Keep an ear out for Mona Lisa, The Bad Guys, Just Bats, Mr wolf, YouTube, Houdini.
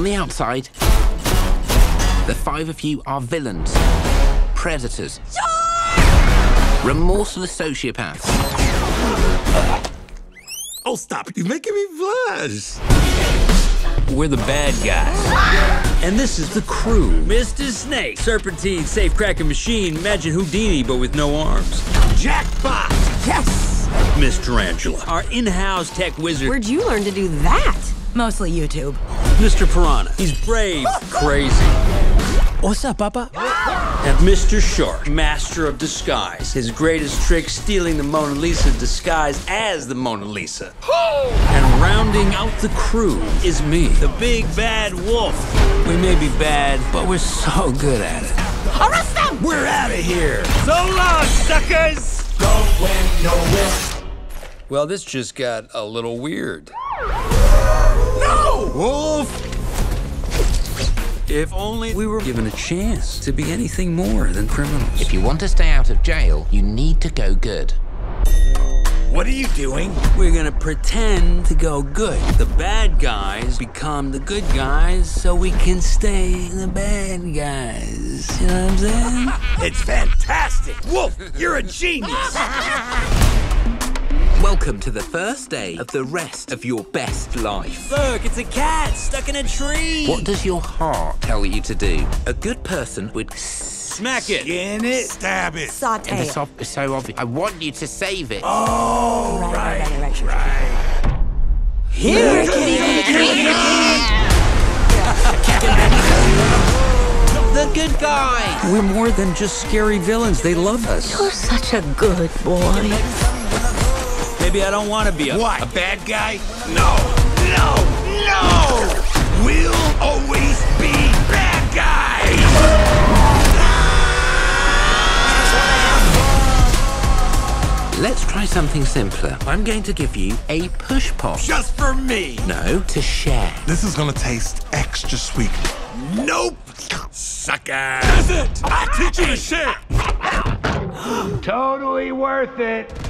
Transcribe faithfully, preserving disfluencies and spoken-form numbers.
On the outside, the five of you are villains, predators, remorseless sociopaths. Oh, stop. You're making me blush. We're the bad guys. And this is the crew. Mister Snake, Serpentine, Safe Cracking Machine. Imagine Houdini, but with no arms. Jackpot! Yes! Miss Tarantula, our in-house tech wizard. Where'd you learn to do that? Mostly YouTube. Mister Piranha, he's brave, crazy. What's up, Papa? And Mister Shark, master of disguise. His greatest trick, stealing the Mona Lisa disguised as the Mona Lisa. And rounding out the crew is me, the big bad wolf. We may be bad, but we're so good at it. Arrest them! We're out of here! So long, suckers! Don't win, no risk. Well, this just got a little weird. No! Wolf! If only we were given a chance to be anything more than criminals. If you want to stay out of jail, you need to go good. What are you doing? We're gonna pretend to go good. The bad guys become the good guys so we can stay the bad guys. You know what I'm saying? It's fantastic! Wolf, you're a genius! Welcome to the first day of the rest of your best life. Look, it's a cat stuck in a tree. What does your heart tell you to do? A good person would smack it, skin it, stab it, saute it. So, so obvious. I want you to save it. Oh, right, right, right. right, right. right. Here comes the good guy. We're more than just scary villains. They love us. You're such a good boy. Maybe I don't want to be a... What? A bad guy? No, no, no! We'll always be bad guys! Let's try something simpler. I'm going to give you a push pop. Just for me! No, to share. This is gonna taste extra sweet. Nope! Sucker! That's it! I teach you to share! Totally worth it!